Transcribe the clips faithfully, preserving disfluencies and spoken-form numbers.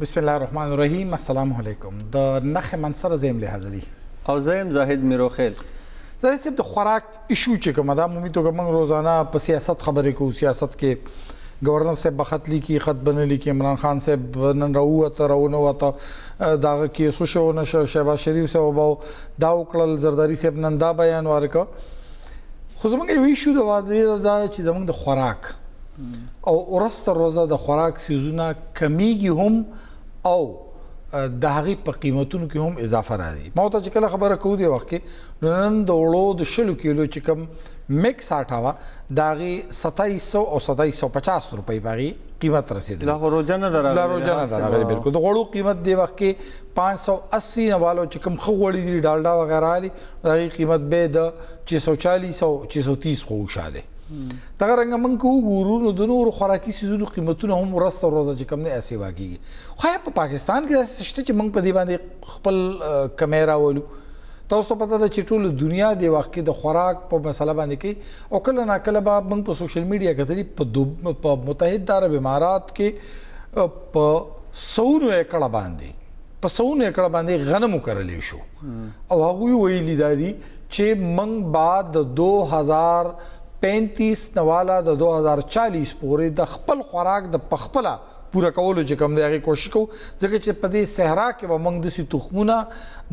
Bismillah ar-Rahman ar-Rahim. Assalamu alaikum. Da nakhe mansara zaim li hazari. Aw zaim Zahid Miro Khel. Zahid sab da khorak issue che kam da mumito gaman rozana pa siyasat khabare ko siyasat ke گورنر سے بخت لی کی خط بن لی کی عمران خان سے بنن روت رونوت دا کی سوشو نشو شبا شریف سے وباو دا وکل زرداری سے بنن دا بیان ورک خو زمونږ وی شو دا دا چې زمونږ د خوراک او ورست روزه د خوراک سيزونه کمیږي هم او د هغې په قیمتونو کې هم اضافه راځي. ما ورته چې کله خبره کوو دې وخت کې نن د وړو د شلو کیلو چې کوم مکس آټا وه د هغې ستایس سو او ستایس سو پچاس روپۍ په هغې قیمت رسېدلی. لا روجه نه ده راغلې بلکل. د غوړو قیمت دې وخت کې پانچ سو اسی نه والو چې کوم ښه غوړي دي ډالډا وغیره رالي د هغې قیمت به د چې سو چالیس او چې سو تیس خو اوشا دی. دغه رنګه موږ که وګورو نو د نورو خوراکي څیزونو قیمتونه هم ورځته روزه چې کوم دی اسیوا کېږي. خو په پاکستان کې داسې شته چې موږ په دې باندې خپل کمی راولو. تاسو ته پته ده چې ټوله دنیا دې وخت کې د خوراک په مسله باندې کوي او کله ناکله به موږ په سوشل میډیا کتلي په په متحده عرب امارات کې په سونو ایکړه باندې په سونو ایکړه باندې غنم وکرلی شو او هغوی ویلي دا دي چې موږ بعد د دو هزار پینتیس نواله د دو هزار چالیس پورې د خپل خوراک د پخپله پوره کولو چې کوم دی هغې کوشش کوو ځکه چې په دې صحرا کې به موږ داسې تخمونه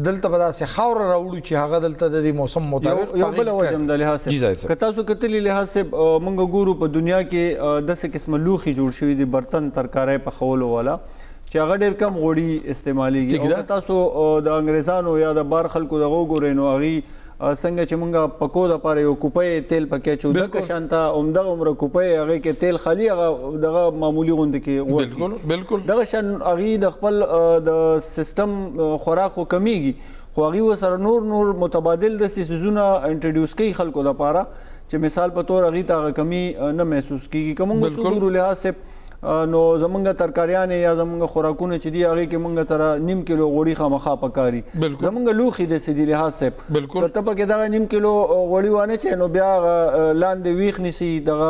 دلته به داسې خاوره راوړو چې هغه دلته د دې موسم مطابق یو بله وجه هم د لحاظ صاحب که تاسو کتلي لحاظ صاحب موږ ګورو په دنیا کې داسې قسمه لوښي جوړ شوي دي برتن ترکاری پخولو والا چې هغه ډېر کم غوړي استعمالیږي او که تاسو د انګریزانو یا د بار خلکو دغه وګورئ نو هغې څنګه چې موږ پکو دپاره یو کوپۍ تیل پکې چوده کشان ته همدغه عمره کوپۍ هغې کې تیل خالي هغه دغه معمولي غوندې کې بالکل دغه شان هغې د خپل د سیسټم خوراک خو کمیږي خو هغې ورسره نور نور متبادل داسې څیزونه انټروډیوس کوي خلکو دپاره چې مثال په طور هغې ته هغه کمی نه محسوس کېږي. که موږ څو ګورو لحاظ صاحب نو زمونږ ترکاریانې یا زمونږ خوراکونه چې دي هغې کې موږ سره نیم کیلو غوړي خامخا پکاري زمونږ لوښي داسې دي لحاظ صاحب که ته پکې دغه نیم کیلو غوړي وانچوې نو بیا هغه لاندې ویښ نیسي دغه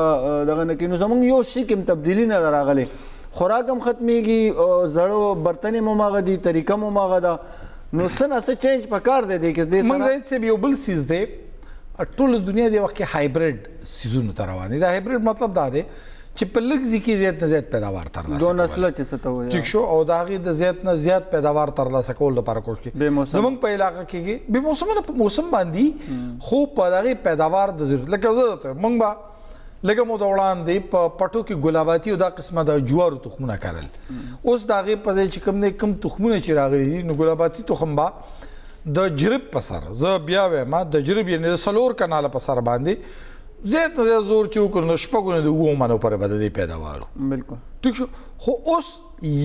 دغه نه کوي نو زمونږ یو شي کې هم تبدیلي نه ده راغلې خوراک هم ختمېږي زړه برتن هم هماغه دي طریقه هم هماغه ده نو څه نه څه چینج پکار دی دې کې موږ زید صاحب یو بل څیز دی ټوله دنیا دې وخت کې هایبریډ سیزونو ته روان دي. د هایبریډ مطلب دا دی چې په لږ زیات زیات نه زیات پیداوار ترلاسه کول دوه نسله چې څه ته وایي ټیک شو او د هغې د زیات نه زیات پیداوار ترلاسه کولو لپاره کوشش کوي. زموږ په علاقه کې بې موسمه نه په موسم باندې خو په هغې پیداوار د ضرورت لکه زه درته وایم موږ به لږه موده وړاندې په پټو کې ګلاباتي او دا قسمه د جوارو تخمونه کرل اوس د هغې په ځای چې کوم دی کوم تخمونه چې راغلي دي نو ګلاباتي تخم به د جرب په سر زه بیا وایم د جرب یعنې د څلور کناله په سر باندې زیات نه زیات زور چې وکړو نو شپږو نه د اوو منو پورې به د دې پیداوارو بالکل ټیک شو. خو اوس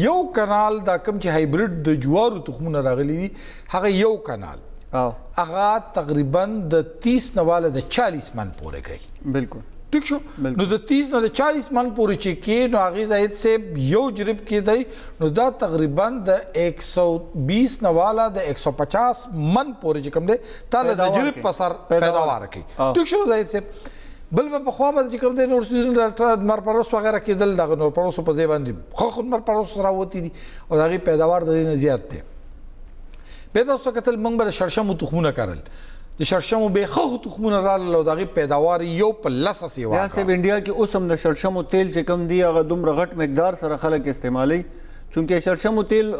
یو کنال دا کوم چې هایبریډ د جوارو تخمونه راغلي دي هغه یو کنال هغه تقریبا د تیس نه واله د چالیس من پورې کوي بالکل ټیک شو. نو د تیس نه د چالیس من پورې چې کې نو هغې زاید صاحب یو جرب کې دی نو دا تقریبا د ایک سو بیس نه واله د ایک سو پچاس من پورې چې کوم دی تا له د جرب په سر پیداوار کوي ټیک شو زاید صاحب بل به پخوا به چې کوم دی نور سیزونه مرپروس وغیره کېدل دغه نورپروسو په ځای باندې ښه خود مرپروس راوتي دي او د هغې پیداوار د دې نه زیات دی. بیا تاسو ته کتل موږ به د شړشمو تخمونه کرل د شړشمو به یې ښه خو تخمونه راغلل او د هغې پیداوار یو په لسه سیوا کړ. یا صاحب انډیا کې اوس هم د شړشمو تیل چې کوم دی هغه دومره غټ مقدار سره خلک استعمالوي چونکه شړشمو تیل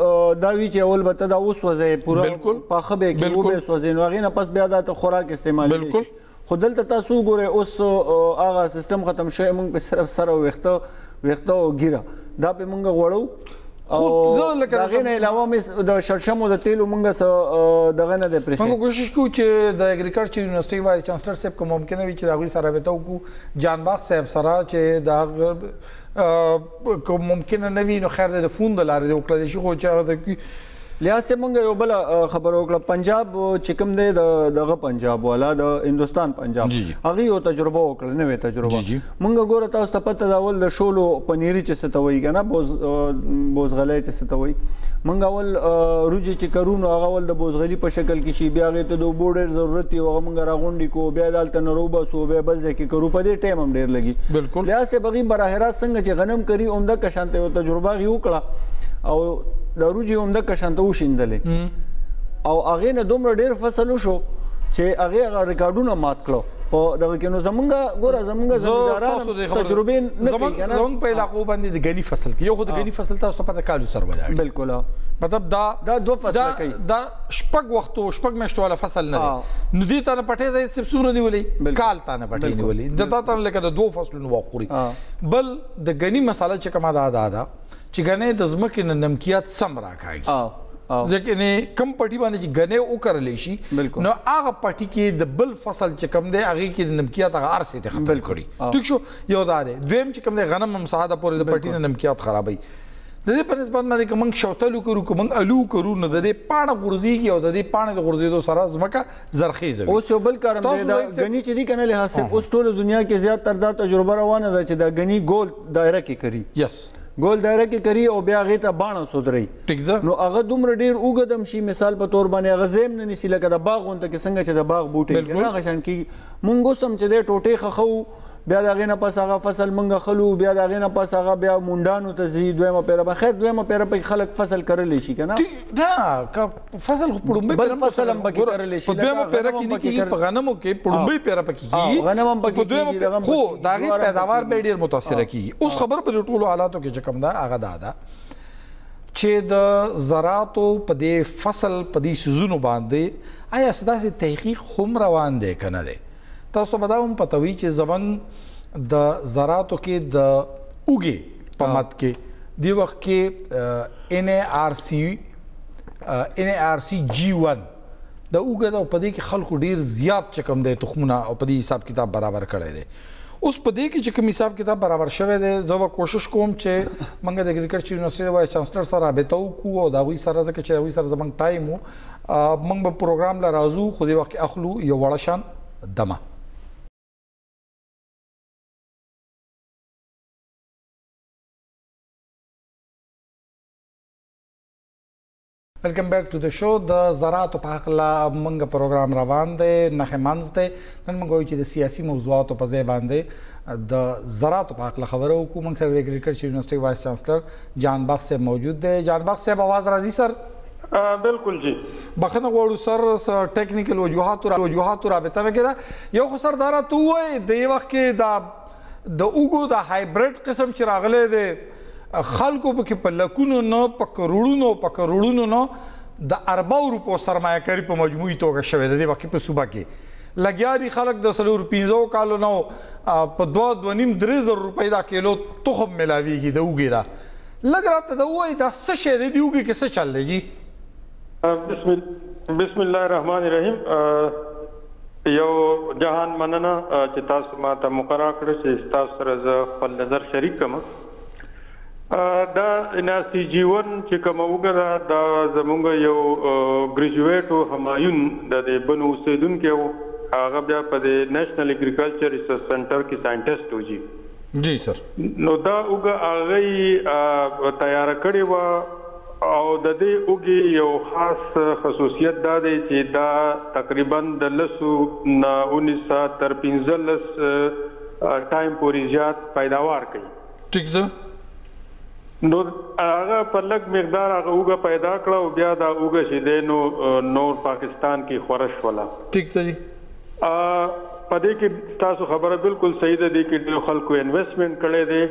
دا وي چې اول به ته دا وسوځې پوره پاخه به یې کې وبه یې سوځې نو هغې نه پس بیا دا ته خوراک استعمالوي خو دلته تاسو وګورئ اوس هغه سیستم ختم شوی موږ په صرف سره ویښته ویښته او ګیره دا پې موږ غوړو او د هغې نه علاوه مې د شړشمو د تیلو موږ څه دغه نه دی پرېښی. موږ کوشش کوو چې د اګریکلچر یونیورسټۍ وایس چانسلر صاحب که ممکنه وي چې د هغوی سره رابطه وکړو جانباغ صاحب سره چې د هغه که ممکنه نه وي نو خیر دی د فون د لارې د وکړلی شي خو چې لحاظ موږ یو بله خبره وکړه پنجاب چې کوم دی د دغه پنجاب والا د هندوستان پنجاب هغې یو تجربه وکړه نوې تجربه موږ ګوره تاسو ته پته ده اول د شولو پنیري چې څه ته وایي که نه بوزغلی چې څه ته وایي موږ اول روجې چې کرو نو هغه اول د بوزغلي په شکل کې شي بیا هغې ته د اوبو ډېر ضرورت وي هغه موږ راغونډې کړو بیا یې دلته نه راوباسو بیا بل ځای کې کرو په دې ټایم هم ډېر لګي لحاظ صاحب هغې براهراست څنګه چې غنم کري عمده کشانته یو تجربه هغې وکړه او د روجي هم د کشانته وشیندلې او هغه نه دومره ډیر فصلو شو چې هغه ریکارډونه مات کړو خو دغه کې نو زمونږ ګوره زمونږ زمینداران تجربه نه کوي کنه زمونږ په علاقو باندې د غنی فصل کې یو خو د غنی فصل تاسو ته پته کالو سر ولاړ بالکل مطلب دا دا دوه فصل کوي دا شپږ وختو شپږ مشتواله فصل نه دی نو دې ته نه پټې ځای سب سور نیولې کال ته نه پټې نیولې دا ته لکه د دوه فصلونو وقوري بل د غنی مساله چې کومه دا دا چې غنې د زمکه نه نمکیات سم راکاږي لیکن کم پټی باندې چې غنې وکړلې شي نو هغه پټی کې د بل فصل چې کم دی هغه کې د نمکیات هغه عرصې ته ختم کړي ټیک شو یو دا دی دویم چې کم دی غنم هم ساده پورې د پټی نه نمکیات خرابوي د دې په نسبت باندې که موږ شوتل وکړو که موږ الو وکړو نو د دې پاڼه غورځېږي او د دې پاڼې د غورځېدو سره ځمکه زرخیزه وي اوس یو بل کار هم دی دا غني چې دي که نه لحاظ صرف اوس ټوله دنیا کې زیاتره دا تجربه روانه ده چې دا غني ګول دایره کې کړي یس گول دایره کې کری او بیا هغې ته باڼه سودرئ ټیک ده نو هغه دومره ډېر اوږد هم شي مثال په تور باندې هغه ځای هم نه نیسي لکه د باغ غونته کې څنګه چې د باغ بوټی نه هغه شان کېږي موږ اوس هم چې دی ټوټې خښو بیا د هغې نه پس هغه فصل موږ خلو بیا د هغې نه پس هغه بیا مونډانو ته ځي دویمه پیره به خیر دویمه پیره پکې خلک فصل کرلی شي که نه فصل خو په ړومبۍ بل فصل هم پکې کرلی شي په دویمه پیره کې نه کېږي په غنمو کې په ړومبۍ پیره پکې کېږي غنم هم پکې کېږي خو د هغې پیداوار به یې ډېر متاثره کېږي اوس خبره په دې ټولو حالاتو کې کم دا هغه دا ده چې د زراعتو په دې فصل په دې سیزونو باندې آیا څه داسې تحقیق هم روان دی که نه دی تاسو ته به دا هم پته وي چې زموږ د زراعتو کې د اوږې په مد کې دې وخت کې ان ای آر سی ان ای آر سی جی ون د اوږه ده او په دې کې خلکو ډېر زیات چې کوم دی تخمونه او په دې حساب کتاب برابر کړی دی اوس په دې کې چې کوم حساب کتاب برابر شوی دی زه به کوشش کوم چې موږ د اګریکلچر یونیورسټي وایس چانسلر سره رابطه وکړو او د هغوی سره ځکه چې هغوی سره زموږ ټایم و موږ به پروګرام له راځو خو دې وخت کې اخلو یو وړه شان دمه ویلکم بیک ټو د شو د زراعتو په هکله موږ پروګرام روان دی نښې منځ دی نن موږ وایو چې د سیاسي موضوعاتو په ځای باندې د زراعتو په هکله خبره وکړو موږ سره د اګریکلچر یونیورسټي وایس چانسلر جان بخت صاحب موجود دی جان بخت صاحب اواز راځي سر بالکل جی بخښنه غواړو سر ټیکنیکل وجوهاتو وجوهاتو رابطه وکړه یو خو سر دا راته ووایي د دې وخت کې د د اوږو د هایبریډ قسم چې راغلی دی خلکو پکې په لکونو نه په کروړونو په کروړونو نه د اربعو روپو سرمایهکاري په مجموعي توګه شوې د دې وخت په صوبه کې لګیا دي خلک د څلور پنځو کالو نه په دوه دوه نیم درې زره روپۍ دا کیلو تخم میلاویږي د اوږې نه لږ راته دا ووایي دا څه شی دی د اوږې کې څه چل دی بسم الله الرحمن الرحیم یو جهان مننه چې تاسو ما ته مقرر کړی چې تاسو سره زه خپل نظر شریک کړم دا اناسی جیون چې کومه اوږه ده دا زموږ یو ګریجویټ و همایون د دې بن اوسېدونکی و هغه بیا په دې نېشنل اګریکلچر ریسرچ سنټر کې ساینټسټ و جي جی سر نو دا اوږه هغه یې تیاره کړې وه او د دې اوږې یو خاص خصوصیت دا دی چې دا تقریبا د لسو نه اونیس تر پنځلس ټایم پورې زیات پیداوار کوي ټیک ده نو هغه په لږ مقدار هغه اوږه پیدا کړه او بیا دا اوږه چې دی نو نور پاکستان کې خورش وله ټیک ده جی په دې کې ستاسو خبره بالکل صحیح ده دې کې ډېرو خلکو انویسټمنټ کړی دی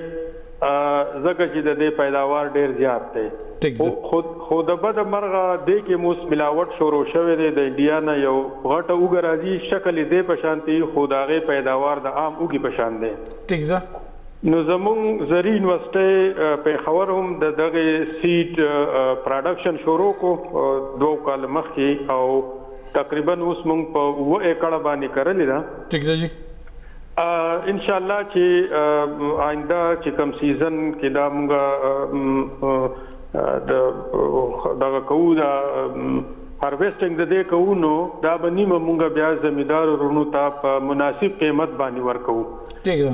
ځکه چې د دې پیداوار ډېر زیات دی خو د بده مرغه دې کې موس ملاوټ شروع شوی دی د انډیا نه یو غټه اوږه راځي شکل یې دې په شان ته خو د هغې پیداوار د عام اوږې په شان دی ټیک ده نو زمونږ زرعي یونیورسټۍ پېښور هم د دغې سیډ پروډکشن شروع کړو دوه کاله مخکې او تقریبا اوس موږ په اووه ایکړه باندې کرلې ده ټیک ده جي انشاءالله چې آینده چې کوم سیزن کې دا موږ دغه کوو دا هارویسټنګ د دې کوو نو دا به نیمه موږ بیا زمیندارو ورونو ته په مناسب قیمت باندې ورکوو ٹھیک ده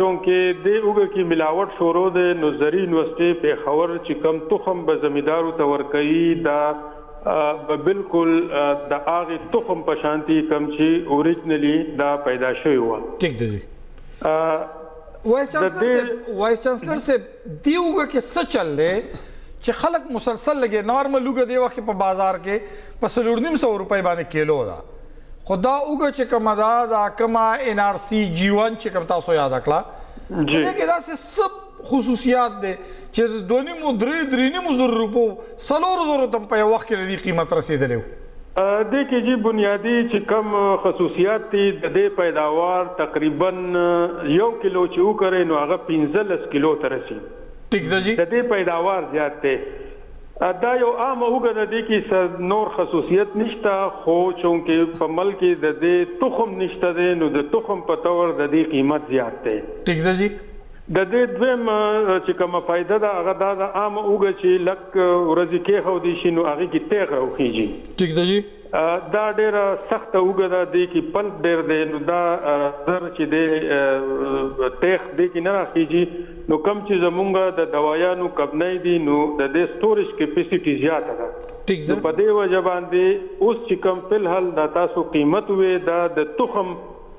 چونکې دې اوږه کې ملاوټ شروع دی نو زرعي یونیورسټۍ پېښور چې کم تخم به زمیندارو ته ورکوي دا به بالکل د هغې تخم په شان دي کوم چې اوریجنلي دا پیدا شوی وه ټیک ده جی وایس چانسلر صاحب دې اوږه کې څه چل دی چې خلک مسلسل لګي نارمل لوګه دی وخت په بازار کې په سلورنیم سو روپۍ باندې کیلو دا خدا وګه چې کومه دا د کما ان ار سی جیوان چې کوم تاسو یاد کړه دې کې دا سب خصوصیات دي چې دونی مو درې درې نیم زر روپو سلور زر تم په وخت کې دې قیمت رسیدلې د کې جی بنیادی چې کم خصوصیات دي د دې پیداوار تقریبا یو کیلو چې وکړې نو هغه پنځلس کیلو ته رسي ټیک ده جی د دې پیداوار زیات دی دا یو عام هوګه د دې کې نور خصوصیت نشته خو چونکې په ملک کې د دې تخم نشته دی نو د تخم په تور د دې قیمت زیات دی ټیک ده جی د دې دویم چې کومه فائدہ ده هغه دا د عام اوګه چې لک ورځې کې خو دې شي نو هغه کې تیغ راوخیږي ټیک ده جی دا ډیره سخته اوګه ده دې کې پلپ ډیر دی نو دا زر چې دې تیغ دې کې نه راخیږي نو کم چې زمونږ د دوایانو کبنۍ دي نو د دې سټوریج کیپیسټي زیاته ده ټیک ده په دې وجه باندې اوس چې کوم فلحال د تاسو قیمت وې دا د تخم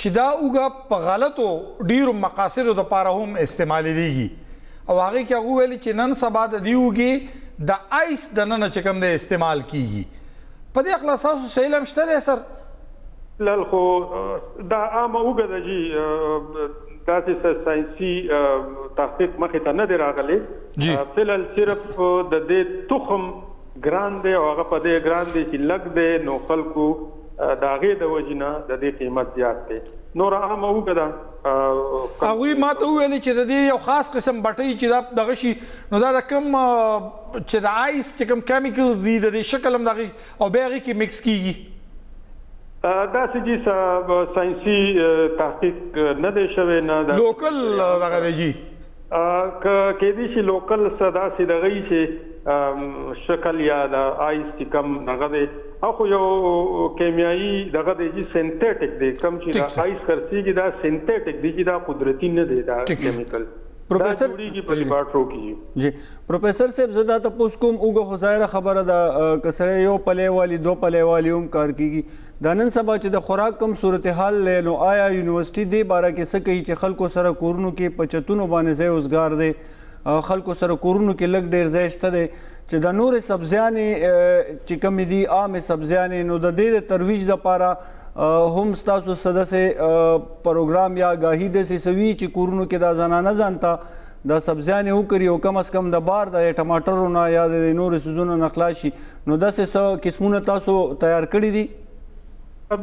چې دا اوګه په غلطو ډیرو مقاصدو دپاره هم استعمالیږي او هغې کې هغه ویلي چې نن سبا د دې اوږې د آیس دننه چې کوم دی استعمال کیږي په دې خلاص تاسو صحیح علم شته دی سر لل خو دا عامه اوږه ده جي تاسو ساينسي تحقیق مخې ته نه دی راغلی فلحال صرف د دې تخم ګران دی او هغه په دې ګران دی چې لږ دی نو خلکو د هغې د وجې نه د دې قیمت زیات دی نوره عامه اوږه ده هغوی ما ته وویلې چې د دې یو خاص قسم بټۍ چې دا دغه شي نو دا د کوم چې د آیس چې کوم کیمیکلز دي د دې شکل هم د هغې او بیا هغې کې مکس کیږي داسې چې ساینسي تحقیق نه دی شوی نه لوکل دغه دی جي که کیدای شي لوکل څه داسې دغه وي چې شکل یا د آیس چې کوم دغه دی او خو یو کیمیایي دغه دی چې سینتیټک دی کوم چې د آیس خرڅېږي دا سینتیټک دی چې دا قدرتي نه دی دا کیمیکل پروفیسر جی پروفیسر صاحب زدا ته پوس کوم اوګه خزایره خبره ده کسړې یو پلې والی دو پلې والی هم کار کیږي د نن سبا چې د خوراک کم صورتحال لینو آیا یونیورسيټي دی باره کې څه کوي چې خلکو سره کورونو کې پچتونو باندې ځای اوزګار دی خلکو سره کورونو کې لږ ډېر ځای شته دی چې د نورې سبزیانې چې کمې دي عامې سبزیانې نو د دې د ترویج دپاره هم ستاسو صده سه پروگرام یا گاهی دسی سوی چې کورونو کې دا زنانه ځانته دا سبزیانې وکړي او کم از کم د بار د ټماټرو نه یا د نورو څیزونو نه خلاص شي نو داسې څه قسمونه تاسو تیار کړي دي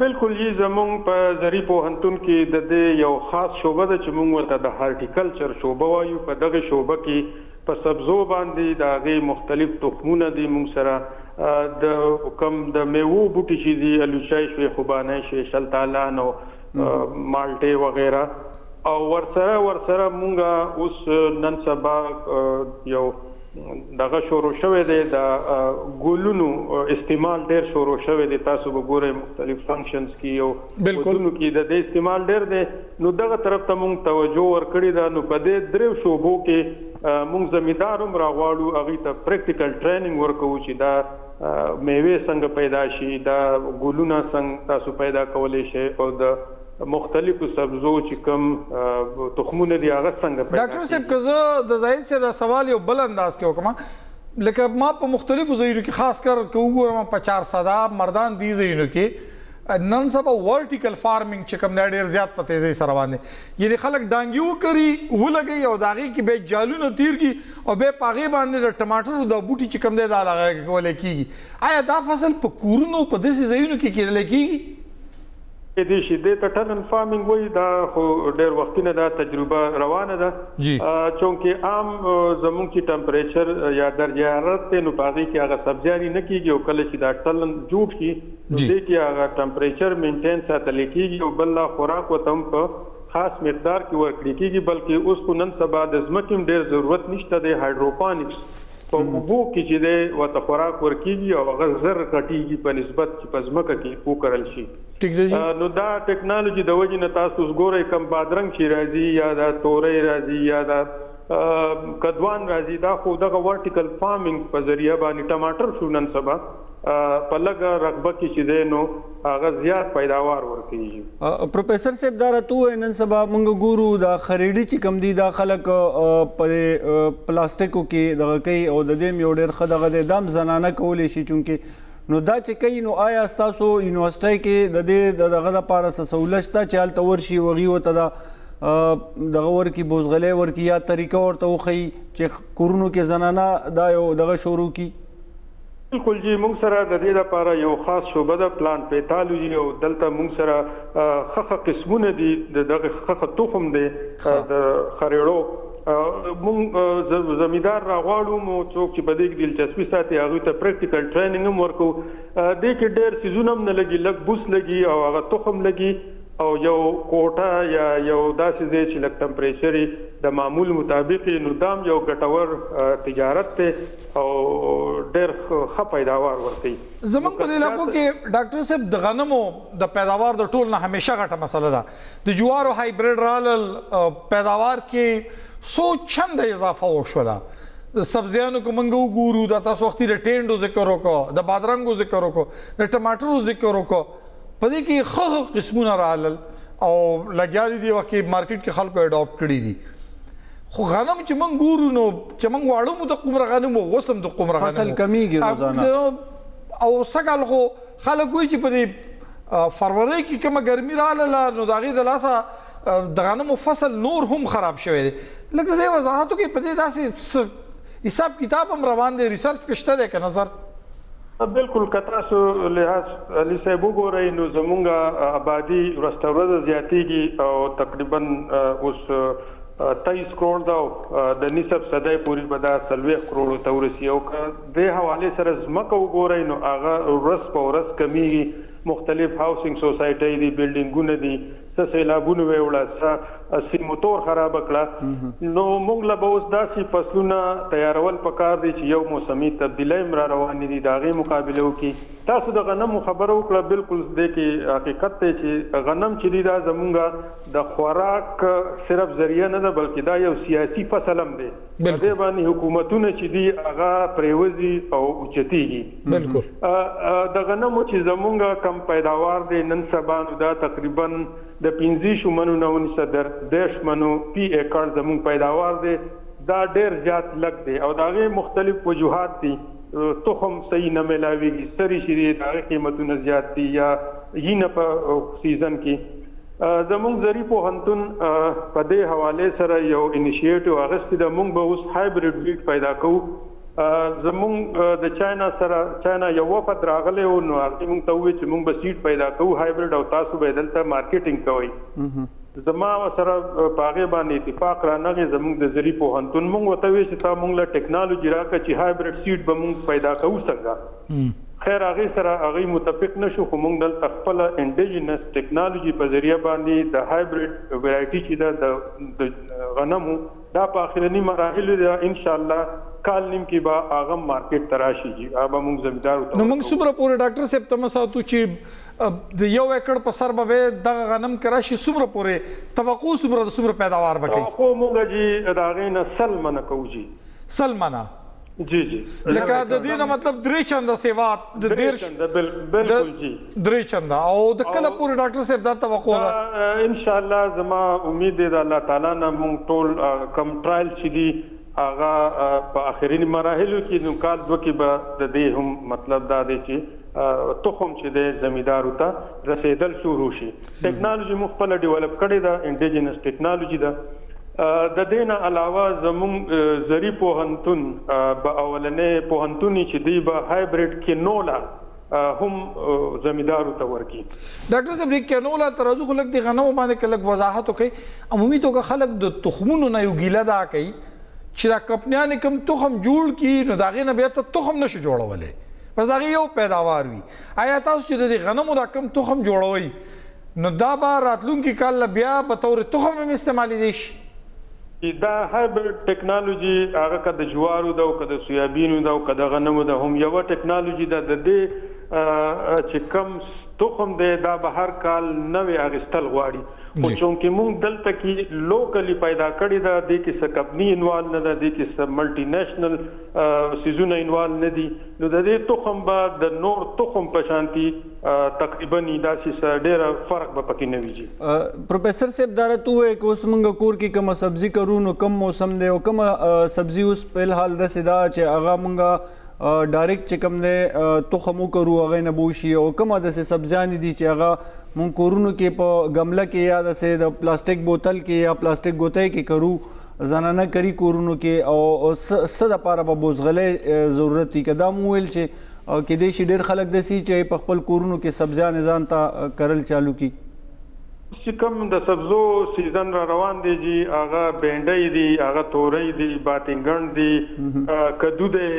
بالکل یي زموږ په زری پوهنتون کې د دې یو خاص شعبه ده چې موږ ورته د هارټیکلچر شعبه وایو په دغه شعبه کې په سبزو باندې د هغې مختلف تخمونه دي موږ سره د کوم د میوو بوټي چې دي الوچای شوې خوبانه شوې شلتالان او مالټې وغیره او ورسره ورسره مونږ اوس نن سبا یو دغه شروع شوی دی د ګلونو استعمال ډېر شروع شوی دی تاسو به ګورئ مختلف فنکشنز کې یو ګلونو کې د دې استعمال ډېر دی نو دغه طرف ته مونږ توجه ورکړې ده نو په دې درېو شعبو کې مونږ زمیندار هم راغواړو هغې ته پریکټیکل ټریننګ ورکوو چې دا میوه څنګه پیدا شي دا ګلونه څنګه تاسو پیدا کولی شئ او د مختلفو سبزو چې کوم تخمونه دي هغه څنګه پیدا شي ډاکټر صاحب که زه د زاهد صاحب دا سوال یو بل انداز کې وکړم لکه ما په مختلفو ځایونو کې خاص کر که وګورم په چارسده مردان دې ځایونو کې نن سبا ورټیکل فارمینګ چې کوم نړۍ زیات پته زی سره باندې یعنی خلک دانګیو کوي ولګي او داغي کې به جالونه تیر کی او به پاغي باندې د ټماټر د بوټي چې کوم دی دا لګي کولای کیږي. آیا دا فصل په کورونو په دې ځایونو کې کېدل کیږي؟ د دې شي د ټرن فارمینګ وای دا ډېر وختینه دا تجربه روانه ده چونکی عام زمون کې ټمپریچر یا درجه حرارت ته نو پاږي کې هغه سبزیانی نه کیږي او کله چې دا ټرن جوړ شي نو دې کې هغه ټمپریچر مینټین ساتل کیږي او بل لا خوراک وته هم په خاص مقدار کې ورکړي کیږي، بلکې اوس خو نن سبا د ځمکې هم ډېر ضرورت نشته د هایډروپانکس په اوبو کې چې دی ورته خوراک ورکېږي او هغه زر کټېږي په نسبت چې په ځمکه کې وکرل شي. نو دا ټکنالوژي د وجې نه تاسو اوس ګورئ کوم بادرنګ چې راځي یا دا تورۍ راځي یا دا کدوان راځي دا خو دغه ورټیکل فارمینګ په ذریعه باندې ټماټر شو نن سبا په لږه رقبه کې چې دی نو هغه زیات پیداوار ورکېږي. پروفیسر صاحب دا راته ووایئ نن سبا موږ ګورو دا خریډي چې کوم دي دا خلک په پلاستیکو کې دغه کوي او د دې هم یو ډېر ښه دغه دی دا هم زنانه کولی شي چونکې نو دا چې کوي نو آیا ستاسو یونیورسټۍ کې د دې دغه لپاره څه سهولت شته چې هلته ورشي او هغې ورته دا دغه ورکړي بوزغلۍ ورکړي یا طریقه ورته وښیي چې کورونو کې زنانه دا یو دغه شروع کړي؟ بالکل جی موږ سره د دې لپاره یو خاص شعبه ده پلانټ پیتالوژي او دلته موږ سره خخه قسمونه دي دغه خخه تخم دی د خریړو موږ زمیندار راغواړو مو څوک چې په دې کې دلچسپي ساتي هغوی ته پریکټیکل ټریننګ هم ورکو. دې کې ډېر څیزونه هم نه لګي لږ بوس لګي او هغه تخم لګي او یو کوټه یا یو داسې ځای چې لږ ټمپریچر یې د معمول مطابق یې نو دا هم یو ګټور تجارت دی او ډېر ښه پیداوار ورکوي. زموږ په دې علاقو کې ډاکټر صاحب د غنمو د پیداوار د ټول نه همیشه غټه مسله ده د جوارو هایبریډ رالل پیداوار کې څو چنده اضافه وشوله. سبزیانو که منگه وګورو دا تاسو وختي د ټینډو ذکر وکړو د بادرنګو ذکر وکړو د ټماټرو ذکر وکړو په دې کې ښه قسمونه راغلل او لګیالي دي وقت مارکیټ کې خلکو اډاپټ کړي دي خو غنم چې موږ ګورو نو چې موږ واړمو د قمره غنم او اوس هم د قمره غنم فصل کمیږي روزانه او سږکال خو خلک وایي چې په دې فروری کې کومه ګرمي راغله نو د هغې د لاسه د غنمو فصل نور هم خراب شوی دی. لږ د دې وضاحتو کې په دې داسې حساب کتاب هم روان دی ریسرچ پې شته دی که نظر؟ بالکل که تاسو لحاظ علي صاحب وګورئ نو زمونږ آبادي ورځ تر ورځ زیاتېږي او تقریبا اوس تیس کروړ ده او د نصف صدۍ پورې به دا څلوېښت کروړو ته ورسي او که دې حوالې سره ځمکه وګورئ نو هغه ورځ په ورځ کمیږي. مختلف هاوسنګ سوسایټۍ دي بلډینګونه دي څه سیلابونه ویې وړه څه سیموتور خرابه کړه نو موږ له به اوس داسې فصلونه تیارول پکار دي چې یو موسمي تبدیلی هم را روانې دي د هغې مقابله وکړي. تاسو د غنمو خبره وکړه بالکل دې کې حقیقت دی چې غنم چې دي دا زمونږ د خوراک صرف ذریعه نه ده بلکې دا یو سیاسي فصل هم دی. په دې باندې حکومتونه چې دي هغه پرېوځي او اوچتېږي. بالکل د غنمو چې زمونږ کم پیداوار دی نن سبا نو دا تقریبا د پنځه شمنو نه ونیسه در دېرش منو پی ایکړ زموږ پیداوار دی دا ډېر زیات لږ دی او د هغې مختلف وجوهات دي. تخم صحیح نه میلاویږي سرې شیرې د هغې قیمتونه زیات دي یا یینه په سیزن کې زموږ زرعي پوهنتون په دې حوالې سره یو انیشیټیو اخیستې ده موږ به اوس هایبریډ بیډ پیدا کوو. زمونږ د چاینا سره چاینا یو وفد راغلی و نو هغې موږ ته وویل چې موږ به سیډ پیدا کوو هایبریډ او تاسو به یې دلته مارکیټینګ کوئ. زما سره په هغې باندې اتفاق رانغی زمونږ د زرعي پوهنتون موږ ورته وویل چې تا موږ له ټکنالوژي راکړه چې هایبریډ سیډ به موږ پیدا کوو څنګه. خیر هغې سره هغوی متفق نه شو خو موږ دلته خپله انډیجنس ټکنالوژي په ذریعه باندې د هایبریډ ویرایټي چې ده د غنمو دا په اخرني مراحلو ده انشاءالله کال نیم کې به هغه مارکیټ ته راشي جي هغه به موږ زمیندار ورته نو موږ څومره پورې ډاکټر صاحب تمه ساتو چې د یو ایکړ په سر به دغه غنم کې راشي څومره پورې توقع څومره د څومره پیداوار به کوي؟ توقع موږ جي د هغې نه سل منه کوو جي سل منه جی جی لکه د دې نه مطلب درې چنده سیوا د دېرش بالکل جی درې چنده او د کله پورې ډاکټر صاحب دا توقع ده؟ انشاءالله زما امید دی د الله تعالی نه موږ ټول کم ټرایل چې دي هغه په آخرینی مراحلو کې نو کال دوه کې به د دې هم مطلب دا دی چې تخم چې د زمیندارو ته رسیدل شروع شي. ټیکنالوژي مو خپل ډیولپ کړې ده، انډیجنس ټیکنالوژي ده. د دې نه علاوه زموږ زری پوهنتون به اولنې پوهنتوني چې دی به هایبریډ کینولا هم زمیندارو ته ورکي. ډاکټر صاحب د کینولا ترازو خلک د غنمو باندې کلک وضاحت وکړي. عمومي توګه خلک د تخمونو نه یو ګیله دا کوي چې دا کمپنیانې کوم تخم جوړ کړي نو د هغې نه بیا ته تخم نه شي جوړولی، بس هغه یو پیداوار وي. آیا تاسو چې د غنمو دا کم تخم جوړوئ نو دا به راتلونکي کال له بیا په طور تخم هم استعمالېدی شي؟ دا هایبریډ ټیکنالوژي هغه که د جوارو ده او که د سویابینو ده او که د غنمو ده هم یوه ټیکنالوژي ده. د دې چې کم تخم دی دا به هر کال نوې اخیستل غواړي، خو چونکې موږ دلته کې لوکلی پیدا کړې ده، دې کې څه کمپني انوال نه ده، دې کې څه ملټي نیشنل سیزونه انوال نه دي، نو د دې تخم به د نور تخم په شانتي تقریبا داسې ډېره فرق به پکې نه وي. پروفیسر صاحب دا راته ووایه که اوس موږ کور کې کومه سبزي کرو نو کوم موسم دی او کومه سبزي اوس فلحال داسې ده چې هغه موږ ډایرکټ چې کوم دی تخم وکرو هغې نه به وشي، او کومه داسې سبزیانې دي چې هغه مون کورونو کې په گمله کې یا داسې د پلاستیک بوتل کې یا پلاستیک ګوتۍ کې کرو زنانه کری کورونو کې او څه دپاره به بوزغلۍ ضرورت وي؟ که دا مو وویل چې کیدای شي ډېر خلک داسې چې په خپل کورونو کې سبزیانې ځان ته کرل چالو کړي. اوس چې کوم د سبزو سیزن را روان دی جي، هغه بینډۍ دي، هغه تورۍ دي، باټنګڼ دي، کدو دی،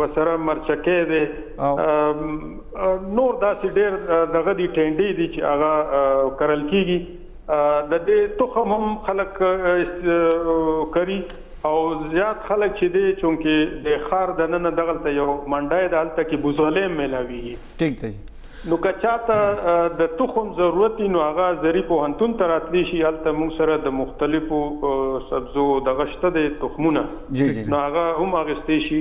ورسره مرچکۍ دی، نور داسې ډېر دغه دي ټینډۍ دي چې هغه کرل کېږي. د دې تخم هم خلک کري او زیات خلک چې دی چونکې د ښار دننه دغلته یو منډی ده، هلته کې بوزغلۍ هم میلاویږي. ټیک دی. نو که چا ته د تخم ضرورت وي نو هغه زری پوهنتون ته راتلی شي، هلته موږ سره د مختلفو سبزو دغه شته دی تخمونه، نو هغه هم اخیستی شي.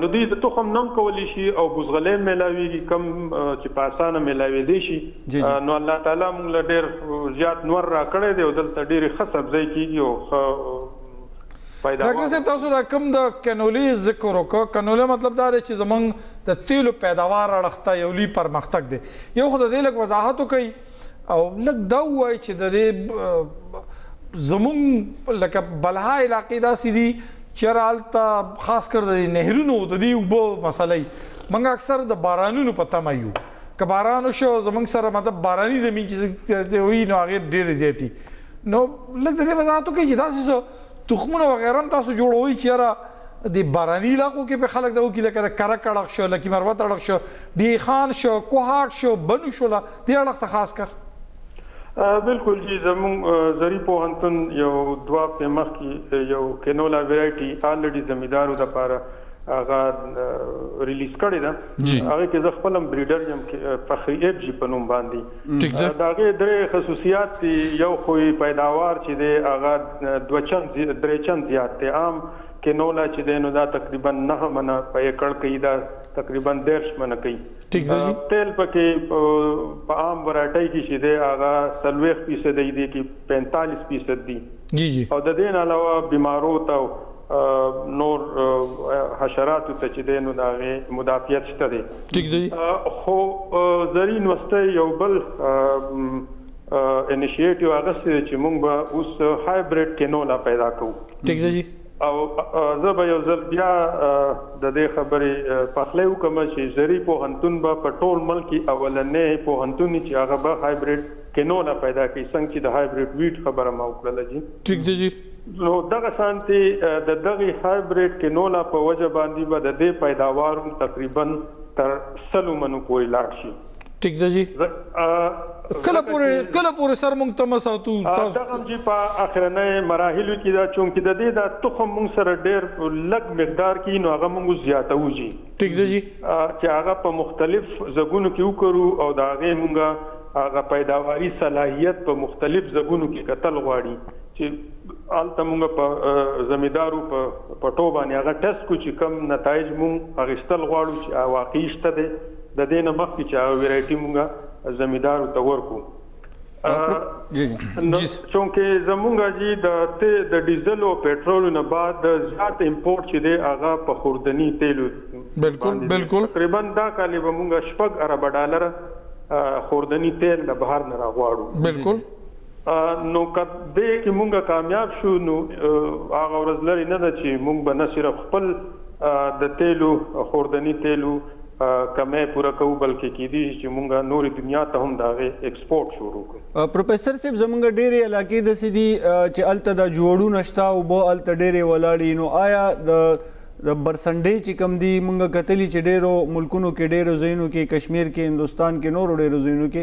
نو دوی د تخم نم کولی شي او بوزغلۍ میلاویږي کم چې په اسانه میلاویدی شي. نو الله تعالی موږ له ډېر زیات نور را کړی دی او دلته ډېرې ښه سبزۍ کېږي او ښه پیداوار. ډاکټر صاحب تاسو دا کوم د کینولې ذکر وکړ، کینولې مطلب دا دی چې زموږ د تیلو پیداوار اړخته یو لوی پرمختګ دی. یو خو د دې لږ وضاحت وکړئ او لږ دا ووایئ چې د دې زموږ لکه بلها علاقې داسې دي چیرې هلته خاص کر د نهرونو د دې اوبو مسله موږ اکثر د بارانونو په تمه یو، که باران وشي او زموږ سره مطلب باراني زمین چې وي نو هغې ډېرې زیاتي. نو لږ د دې وضاحت وکړئ چې داسې څه تخمونه وغیره هم تاسو جوړوئ چې یاره د باراني علاقو کې به خلک دا وکړي، لکه د کرک اړخ شو، لکي مروت اړخ شو، دیخان شو، کوهاټ شو، بنو شو، له دې اړخ ته خاص کر. بلکل جی زموږ زری پوهنتون یو دوه پې مخکې یو کینولا ویرایټي آلریډي زمیندارو دپاره هغه ریلیز کړې ده. هغې کې زه خپل هم بریډر یم، فخري ایب جي په نوم باندې. د هغې درې خصوصیات دي. یو خو پیداوار چې دی هغه دوه چند درې چند زیات دی. عام کینولا چې دی نو دا تقریبا نهه منه په ایکړ کوي، دا تقریبا دیرش منه کوي. تیل پکې په عام ورایټۍ کې چې دی هغه څلوېښت فیصد دی، دې کې پینتالیس فیصد دي. او د دې نه علاوه بیمارو ته نور حشراتو ته چې دی نو د هغې مدافعت شته دی. خو زری نوستی یو بل انیشیټیو اخیستی دی چې موږ به اوس هایبریډ کینولا پیدا کوو. او زه به یو ځل بیا د دې خبرې پخلی وکړم چې زری پوهنتون به په ټول ملک کې اولنی پوهنتون چې هغه به هایبریډ کینولا پیدا کوي، څنګه چې د هایبریډ ویټ خبره ما وکړله. جي ټیک دی جي. نو دغه شانتې د دغې هایبریډ کینولا په وجه باندې به د دې پیداوار تقریبا تر سلو منو پورې لاړ شي. ټیک دی جي. کله پورې کله پورې سر موږ ته مساتو تاسو دغه چې په اخرنۍ مراحلو کې دا چونکې د دې دا تخم موږ سره ډېر لږ مقدار کې نو هغه موږ زیاتوو. جي ټیک دی جي. چې هغه په مختلف زګونو کې وکړو او د هغې موږ هغه پیداواري صلاحیت په مختلف زګونو کې کتل غواړي چې هلته موږ په زمیندارو په پټو باندې هغه ټسټ کړو چې کوم نتایج موږ اخیستل غواړو چې واقعي شته دی. د دې نه مخکې چې هغه ویرایټي موږ زمیندارو ته ورکو. چونکه زمونږه چې د د ډیزل او پټرول نه بعد زیات امپورټ چې دی هغه په خوردنی تیلو بالکل بالکل تقریبا دا کال به مونږ شپږ ارب ډالر خوردنی تیل نه بهر نه راغواړو بالکل نو کده چې مونږه کامیاب شو نو هغه ورځ لري نه چې مونږ به نه صرف خپل د تیلو خوردنی تیلو کمه پورا کوو بلکې کېدی چې مونږه نور دنیا ته هم دا ایکسپورټ شروع کړو. پروفیسر صاحب زمونږ ډېرې علاقې داسې دي چې هلته د جوړو نشته اوبه هلته ډېرې ولاړې نو آیا د برسنډۍ چې کوم دي مونږ کتلي چې ډېرو ملکونو کې ډېرو ځایونو کې کشمیر کې هندوستان کې نورو ډېرو ځایونو کې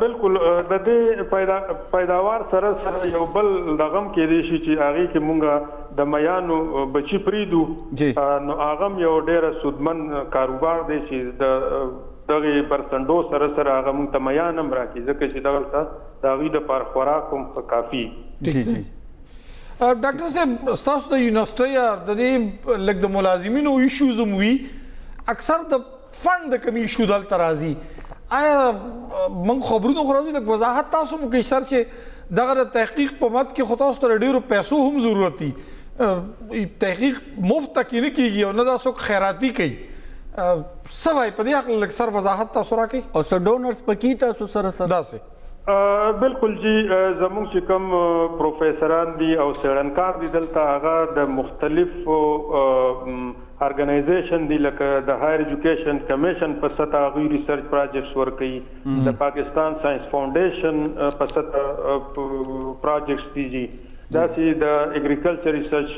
بالکل د دې پیداوار سره سره یو بل دغه هم کېدی شي چې هغې کې موږ د میانو بچي پرېږدو نو هغه هم یو ډېره سودمن کاروبار دی چې د دغه برسندو سره سره هغه مونږ ته میان هم راکړي ځکه چې دغلته د هغوی دپاره خوراک هم ښه کافي. ډاکټر صاحب ستاسو د یونیورسټۍ د دې لږ د ملازمینو ایشوز هم وي اکثر د فنډ د کمی ایشو دلته راځي آیا موږ خبرونو خو راځو لږ وضاحت تاسو هم وکړئ سر چې دغه د تحقیق په مد کې خو تاسو ته ډېرو پیسو هم ضرورت دي تحقیق مفته کې نه کېږي او نه دا څوک خیراتي کوي سوای په دې حق لږ سر وضاحت تاسو راکړئ او سر ډونرس پکې تاسو سره سره داسې بالکل جی زموږ چې کوم پروفیسران دي او څېړنکار دي دلته هغه د مختلفو ارګنایزیشن دي لکه د هایر ایجوکیشن کمیشن په سطح هغوی ریسرچ پراجیکټس ورکوي د پاکستان ساینس فاونډیشن په سطح پراجیکټس دي جي داسې د اګریکلچر ریسرچ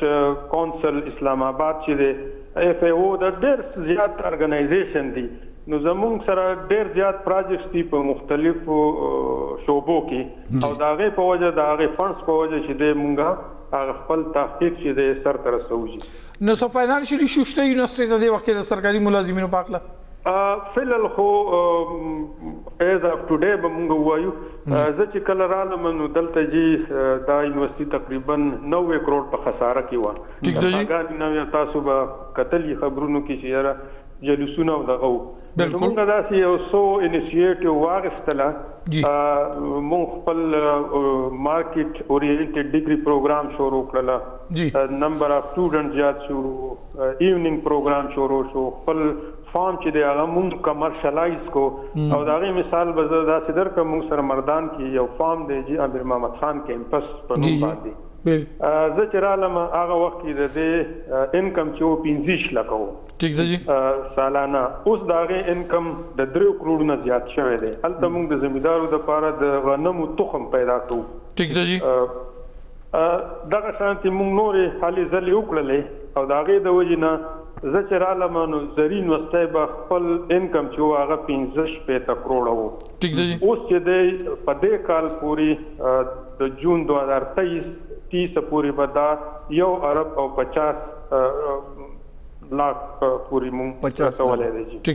کونسل اسلام آباد چې دی اف ای او د ډېر زیات ارګنایزیشن دي نو زموږ سره ډېر زیات پراجیکټس دي په مختلفو شعبو کې او د هغې په وجه د هغې فنډس په وجه چې دی مونږ هغه خپل تحقیق چې دی سرته رسوو. نو سو فاینانشیل ایشو شته یونیورسټۍ ته دې وخت کې د سرکاري ملازمینو په هکله فعلا خو ایز اف ټوډی به مونږ ووایو زه چې کله رالم نو دلته جي دا یونیورسټي تقریبا نوي کروڑ په خساره کې وه تاسو به کتلي خبرونو کې چې یاره جلوسونه او دغه وو زمونږ داسې یو څو انیشیټیو واخیستله مونږ خپل مارکیټ اورینټډ ډیګري پروګرام شروع کړله نمبر آف سټوډنټ زیات شو ایوننګ پروګرام شروع شو خپل فارم چې دی هغه مونږ کمرشلایز کو او د هغې مثال به زه داسې درکړم مونږ سره مردان کې یو فارم دی چې امیر محمد خان کیمپس په نوم باندې زه چې رالم هغه وخت کې د دې انکم چې و پنځه شل لکه و سالانه اوس د هغې انکم د دریو کروړو نه زیات شوی دی هلته مونږ د زمیندارو دپاره د غنمو تخم پیدا کوو دغه شانتې مونږ نورې هلې ځلې وکړلې او د هغې د وجې نه زه چې رالم نو زرین وستی به خپل انکم چې و هغه پنځه شپېته کروړه و اوس چې دی په دې کال پورې د جون دوه هزار تیس تیسه پورې به دا یو ارب او پچاس لاک پورې مونږ رسولی دی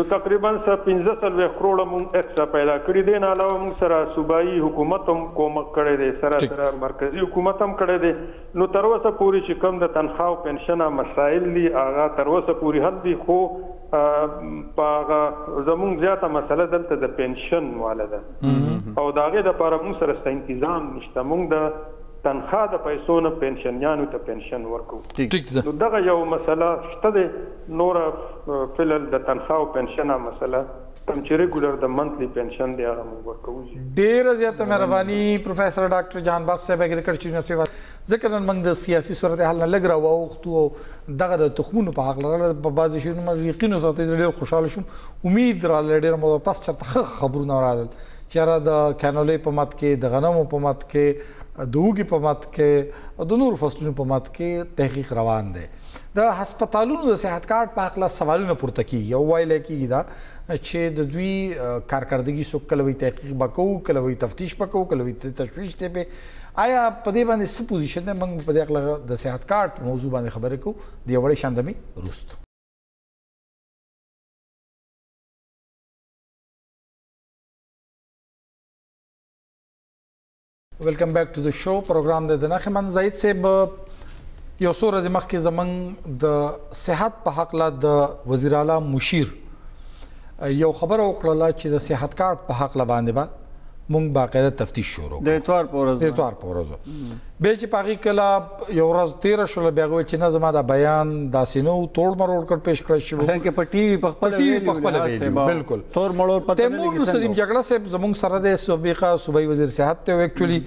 نو تقریبا سه پنځه څلوېښت کروړه مونږ ایکسټرا پیدا کړي دې نه علاوه مونږ سره صوبایي حکومت هم کومک کړی دی سره سره مرکزي حکومت هم کړی دی نو تر اوسه پورې چې کوم د تنخوا او پنشنه مسایل دي هغه تر اوسه پورې حل دي خو په هغه زموږ زیاته مسله دلته د پنشن واله ده او د هغې دپاره مونږ سره څه انتظام نشته مونږ د تنخوا د پیسو نه پنشنیانو ته پنشن ورکوو نو دغه یو مسله شته دی نوره فلل د تنخوا او پنشنه مسله کوم چې ریګولر د منتلي پنشن دی هغه موږ ورکوو. ډېره زیاته مهرباني پروفیسر ډاکټر جهان بخش صاحب اګریکلچر یونیورسټۍ وال ځکه نن موږ د سیاسي صورتحال نه لږ راواوښتو او دغه د تخمونو په حق لرله په بعضې شیونو موږ یقین وساتو زه ډېر خوشحاله شوم امید راله ډېره موده پس چېرته ښه خبرونه رالل چې یاره د کانولۍ په مد کې د غنمو په مد کې د هوږې په مد کې او د نورو فصلونو په مد کې تحقیق روان دی د هسپتالونو د صحت کارت په هکله سوالونه پورته کېږي او ویلی کېږي دا چې د دوی کارکردګي څوک کله وایي تحقیق به کوو کله وایي تفتیش به کوو کله وایي تشویش دی پې آیا په دې باندې څه پوزیشن دی موږ په دې هکله د صحت کارت په موضوع باندې خبرې کوو د یو وړې شاندمې وروسته ویلکم بیک ټو د شو پروګرام د دنه خمن زید صاحب یو سور از مخکې زمنګ د صحت په حق له د وزیر اعلی مشیر یو خبر او کړل چې د صحت کارت په حق له باندې با مونږ باقاعده تفتیش شروع د اتوار پورز د اتوار پورز به چې پاغي کلا یو ورځ تیرې شول بیا غوې چې نه زما دا بیان داسې نو توړ مرور کړ پېښ کړی شو کې په ټي وي په خپل په خپل بالکل توړ مرور پته نه لګي سیم جګړه سه زمونږ سره د سوبېخه صوبای وزیر صحت ته اکچولی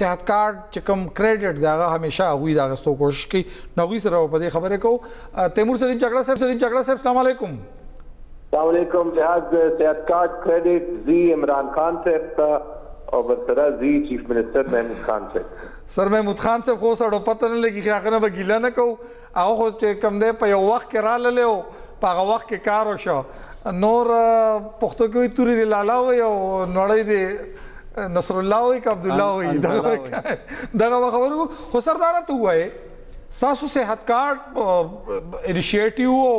صحت کارت چې کوم کریډټ داغه همیشه هغوی دا غستو کوشش کوي نو هغوی سره په دې خبره کو تیمور سلیم جګړه صاحب سلیم جګړه صاحب السلام علیکم السلام علیکم لحاظ صحت کارت کریډټ زی عمران خان صاحب اور برسرا زی چیف منسٹر محمود خان صاحب سر محمود خان صاحب خو سره پته نه لګي خو هغه نه بګیله نه کو هغه خو چې کم دی په یو وخت کې راله لیو په هغه وخت کې کار وشو نور پښتو کې تورې دی لالا وی او نړۍ دی نصر الله وی کا عبد الله وی دغه خبرو خو سردار ته وای ساسو صحت کارت انیشیټیو او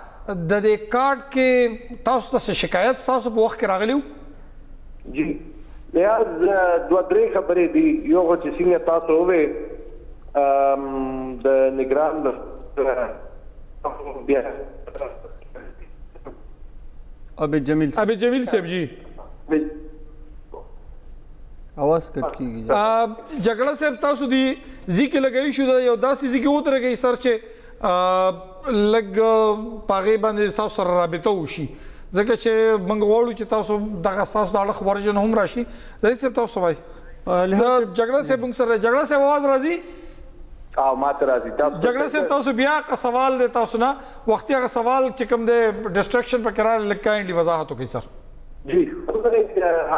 د دې کارډ کې تاسو ته څه شکایت ستاسو په وخت کې راغلی وو جي لحاظ دوه درې خبرې دي یو خو چې څنګه تاسو ووې د نګران بیا ابي جميل ابي جميل صاحب جی आवाज कट की गई झगड़ा صاحب تاسو دی زی کې لګی شو یو داسې زی کې اوتره کې سرچ لګ پاغي باندې تاسو سره رابطه وشي ځکه چې موږ وړو چې تاسو دغه تاسو د اړخ ورجن هم راشي زید صاحب تاسو وای جګړه صاحب موږ سره جګړه صاحب आवाज راځي او ماته راځي تاسو جګړه صاحب تاسو بیا که سوال دی تاسو نه وختي هغه سوال چې کوم دی ډسټرکشن په کرار لږ کاینډلي وضاحت وکړئ سر جی خدای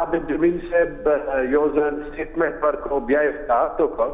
عابد جمیل صاحب یو ځل سټیټمنټ ورکړو بیا یې وضاحت وکړو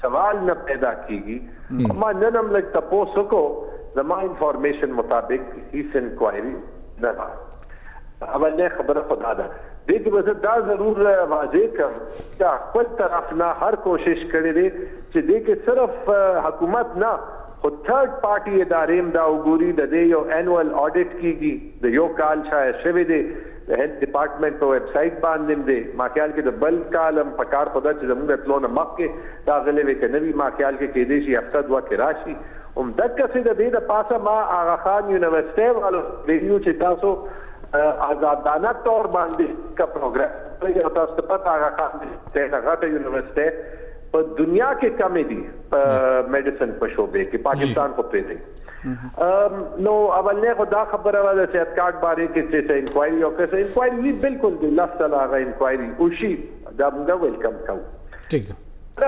سوال نه پیدا کېږي ما نن هم لږ تپوس وکړو زما انفارمیشن مطابق هېڅ انکوایري نه وه اولنۍ خبره خدا ده دې کې به دا ضرور واضح کړم چې خپل طرف نه هر کوشش کړې دی چې دې کې صرف حکومت نه خو تھرډ پارټي ادارې هم دا وګوري د دې یو انول آډیټ کېږي د یو کال شاید شوی دی د هیلث ډپارټمنټ په ویب سایټ باندې هم دی ما خیال کې د بل کال هم په کار په ده چې زموږ د تلو نه مخکې راغلی وی که نه وي ما خیال کې کېدی شي هفته دوه کې راشي همدقسې د دې د پاسه ما آغا خان یونیورسټۍ والو ویلي چې تاسو آزادانه طور باندې کا پروګرام چې تاسو ته پته هغه کار هغه یونیورسټۍ په دنیا کې کمې دي په میډیسن په شعبې کې پاکستان کو پرېږدي نو اولنۍ خو دا خبره وه د صحت کارت باره کې چې څه انکوایري وکړه څه انکوایري بالکل د لس سله هغه انکوایري وشي دا موږ ویلکم کوو ټیک ده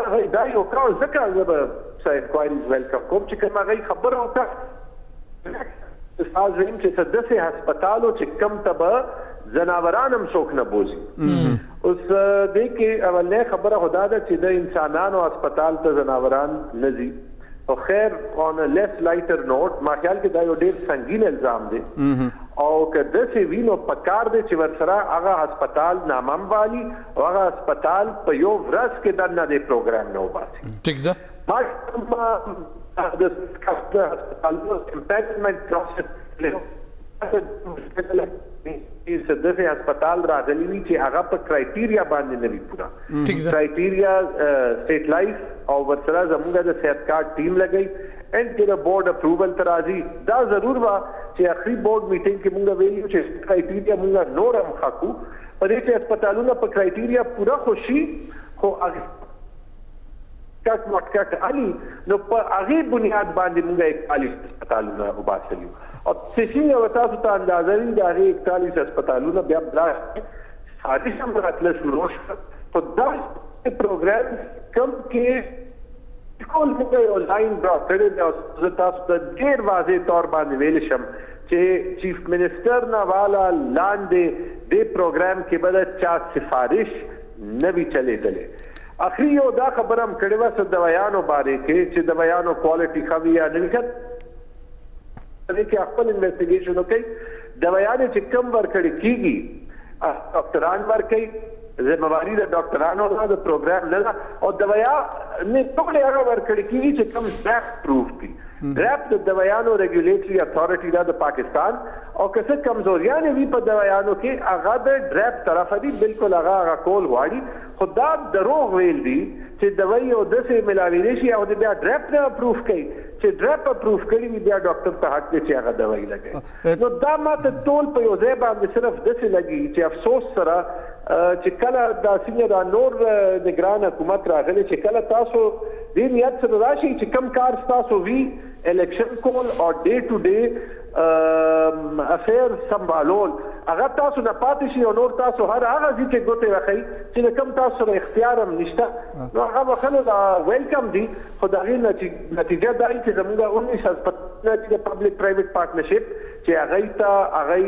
هغوی دا یې وکړه ځکه زه به څه انکوایریز ویلکم کوم چې کوم هغوی خبره وکړه استاد زیم چې څه داسې هسپتالو چې کم ته به زناوران هم څوک نه بوزي اوس دې کې اولنۍ خبره خو دا ده چې د انسانانو هسپتال ته زناوران نه ځي او خیر آن ا لیس لایټر نوټ ما خیال کې دا یو ډېر سنګین الزام دی او که داسې وي نو په کار دی چې ورسره هغه هسپتال نامم والي او هغه هسپتال په یو ورځ کې دننه دې پروګرام نه وباسي ټیک ده this impediment process داسې هسپتال راغلی وي چې هغه په کرایټیریا باندې نه وي پوره کرایټیریا سټیټ لایف او ورسره زموږ د صحت کارت ټیم لګوي اینډ کې د بورډ اپروول ته راځي دا ضرور وه چې اخري بورډ میټنګ کې موږ ویلي وو چې کرایټیریا موږ نور هم ښه کړو په دې چې هسپتالونه په کرایټیریا پوره خوشي خو مرکز مرکز علی نو په هغه بنیاد باندې موږ اکتالیس هسپتالونه وباسلو او څنګه یو تاسو ته اندازه لري دا اکتالیس هسپتالونه بیا برابر ساده سمراتله شروع په داسې پروګرام کوم کې ټول موږ آنلاین برابر دی او تاسو ته ډېر واضح تور باندې ویل شم چې چیف منسٹر نه والا لاندې دې پروګرام کې به چا سفارش نه وي چلېدلې. آخری یو دا خبر هم کړې وه چې دوایانو باره کې چې دوایانو کوالټي ښه وي یا نه وي ښه دې کې خپل انویسټیګیشن وکړي. دوایانې چې کم ورکړې کېږي ډاکتران ورکوي ذمواري د ډاکترانو ده د پروګرام نه ده او دوایانې ټولې هغه ورکړې کېږي چې کم ریپ پروف دي. ریپ د دوایانو ریګولیټري اتھارټي ده د پاکستان او که څه کمزوریانې وي په دوایانو کې هغه د ریپ طرفه دي بلکل هغه هغه کول غواړي خو دا دروغ ویل دي چې دوایي او داسې ملاویلی شي او بیا ډرپ نه اپروف کوي چې ډرپ اپروف کړي وي بیا ډاکټر ته حق دی چې هغه دوایي لګوي. نو دا ماته ټول په یو ځای باندې صرف داسې لګي چې افسوس سره چې کله دا څنګه دا نور د ګران حکومت راغلی چې کله تاسو دې نیت سره راشئ چې کم کار ستاسو وي الیکشن کول او ډے ټو ډے افیر سمبالول هغه تاسو نه پاتې شي او نور تاسو هر هغه ځای کې ګوتې وخئ چې کوم تاسو سره اختیار هم نشته نو هغه به خلک ویلکم دي. خو د هغې نتیجه دا وي چې زموږ اونیس هسپتالونه چې د پبلک پرایویټ پارټنرشپ چې هغوی ته هغوی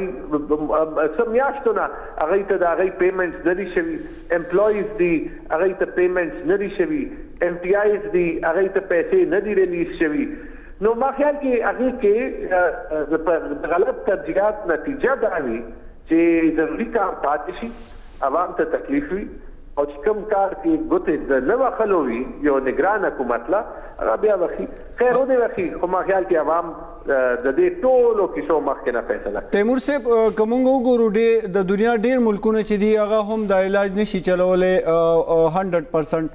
څه میاشتو نه هغوی ته د هغوی پیمنټس نه دي شوي. امپلایز دي هغوی ته پیمنټس نه دي شوي. ایم ټي آیز دي هغوی ته پیسې نه دي ریلیز شوي. نو ما خیال کې هغې کې غلط ترجیحات نتیجه دا وي چې ضروري کار پاتې شي عوام ته تکلیف وي او چې کوم کار کې ګوتې نه وهلو وي یو نګران حکومت له هغه بیا وخي خیر ودې وخي. خو ما خیال کې عوام د دې ټولو کیسو مخکې نه فیصله. تیمور صاحب که موږ وګورو د دنیا ډېر ملکونه چې دي هغه هم دا علاج نشي چلولی هنډرډ پرسنټ.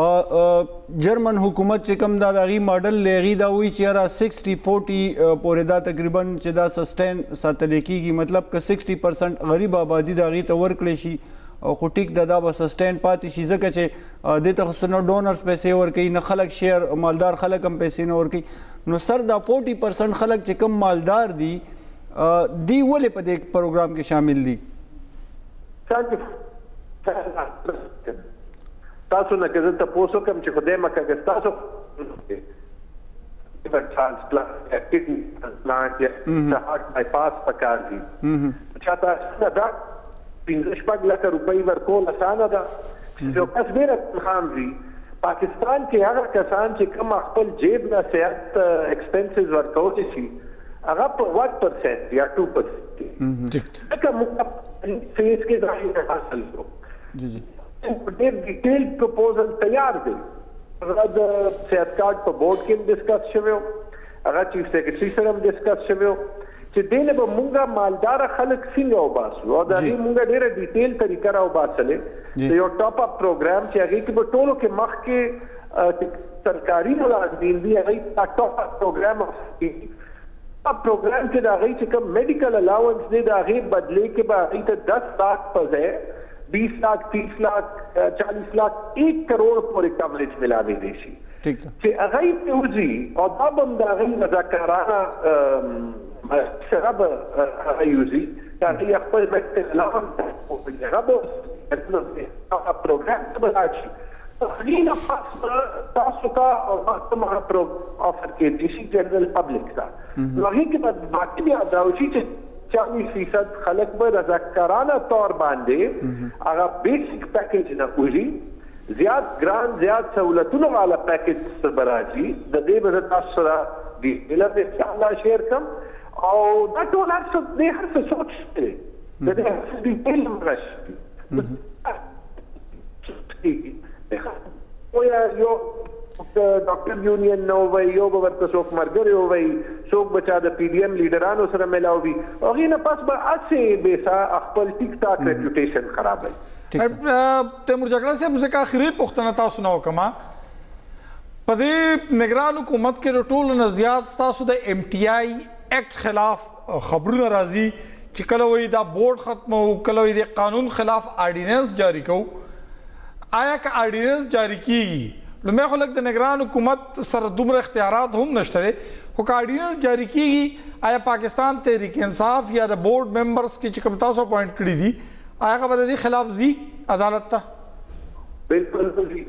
جرمن حکومت چې کوم دا د هغې ماډل دی هغې دا وایي چې یاره سکسټي فورټي پورې دا تقریبا چې دا سسټین ساتلی کېږي مطلب که سکسټي پرسنټ غریب آبادي د هغې ته ورکړی شي او خو ټیک ده دا به سسټین پاتې شي ځکه چې دې ته خو نه ډونرس پیسې ورکوي نه خلک شیر مالدار خلک هم پیسې نه ورکوي. نو سر دا فورټي پرسنټ خلک چې کوم مالدار دي دی ولې په دې پروګرام کې شامل دي؟ تاسو نه که زه تپوس وکړم چې خدای مکړه که ستاسو ټرانسپلانټ یا د هارټ بایپاس پکار دي چا ته اسانه ده پنځه شپږ لکه روپۍ ورکول اسانه ده چې یو کس ډېره تنخام وي. پاکستان کې هغه کسان چې کوم خپل جیب نه صحت ایکسپنسز ورکولی شي هغه په ون پرسنټ یا ټو پرسنټ لکه موږ فیس کې ظاهر حاصل کړو ډېر ډیټیل پروپوزل تیار دی هغه د صحت کارت په بورډ کې هم ډسکس شوی و هغه چیف سیکرټري سره هم ډسکس شوی و چې دې نه به موږ مالداره خلک څنګه وباسو او د هغې موږ ډېره ډیټیل طریقه راوباسلې یو ټاپ اپ پروګرام چې هغې کې به ټولو کې مخکې سرکاري ملازمین دي هغې دا ټاپ اپ پروګرام ټاپ پروګرام کې د هغې چې کوم میډیکل الاونس دی د هغې بدلې کې به هغې ته دس لاکھ په ځای بیس لاکھ تیس لاکھ چالیس لاکھ ایک کروڑ پورے کوریج ملاوی دے سی چې هغوی ته وځي او دا به هم د هغوی رضاکارانه سره به هغوی وځي چې هغوی خپل هغه پروګرام ته به لاړ شي. هغې نه پس به تاسو ته کوم هغه پروګرام افر کېدی شي جنرل پبلک ته نو هغې کې به باقي بیا دا وشي چې چالیس فیصد خلک به رضاکارانه طور باندې هغه بیسک پیکیج نه وځي زیات ګران زیات سهولتونه والا پیکیج سره به راځي د دې به زه تاسو سره ډیټیله به انشاءالله شیر کړم او دا ټول هر څه دې هر څه سوچ دی د دې هر څه ډیټیل هم راشي یا یو ډاکټر یونین نه ووایي یو به ورته څوک ملګری ووایي څوک به چا د پي ډي ایم لیډرانو سره میلاوي هغې نه پس به هسې بېسا خپل ټیک ټاک ریپوټیشن خرابوي. تیمور جګړن صاحب ځکه آخري پوښتنه تاسو نه وکړم په دې نګران حکومت کې د ټولو نه زیات ستاسو د ایم ټي آی ایکټ خلاف خبرونه راځي چې کله وایي دا بورډ ختموو کله وایي د قانون خلاف آرډیننس جاري کوو. آیا که آرډیننس جاري کېږي لومبه خلک د نگران حکومت سره دومره اختیارات هم نشته خو کارډینس جاری کیږي. آیا پاکستان تحریک انصاف یا د بورډ ممبرز کې چې کوم تاسو اپوینټ کړی دي هغه به د خلاف ځي عدالت ته؟ بالکل ځي.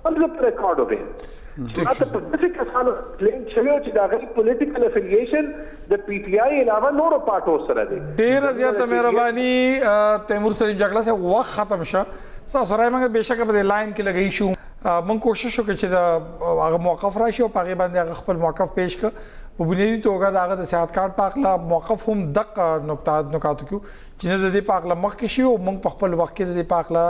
مطلب ریکارډ وکړي چې ماته په داسې کسانو پلین شوی و چې د هغوی پولیټیکل افیلیشن د پی ټي آی علاوه نورو پارټو سره دی. ډېره زیاته مهرباني تیمور سلیم جګړه صاحب وخت ختم شه ساسو راي مګه بشک په لاین کې لګی شو من کوشش وکړ چې دا هغه موقف راشي او پاغي باندې خپل موقف پیش ک په بنیادي توګه دا هغه د سیاحت کارت پاغلا موقف هم دق نقطات نکاتو کې چې نه د دې پاغلا مخ کې شي او موږ په خپل وخت کې د دې پاغلا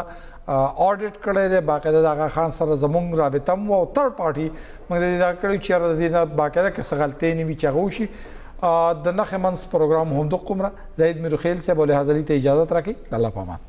اډیټ کړی دی باقاعده د هغه خان سره زموږ رابطه مو او تر پارټي موږ د دې کړو چې د دې نه باقاعده که څه غلطۍ نه وي چې هغه وشي د نښې منځ پروګرام هم د قمره زید میرخیل صاحب له حاضرۍ ته اجازه راکړي الله پامان.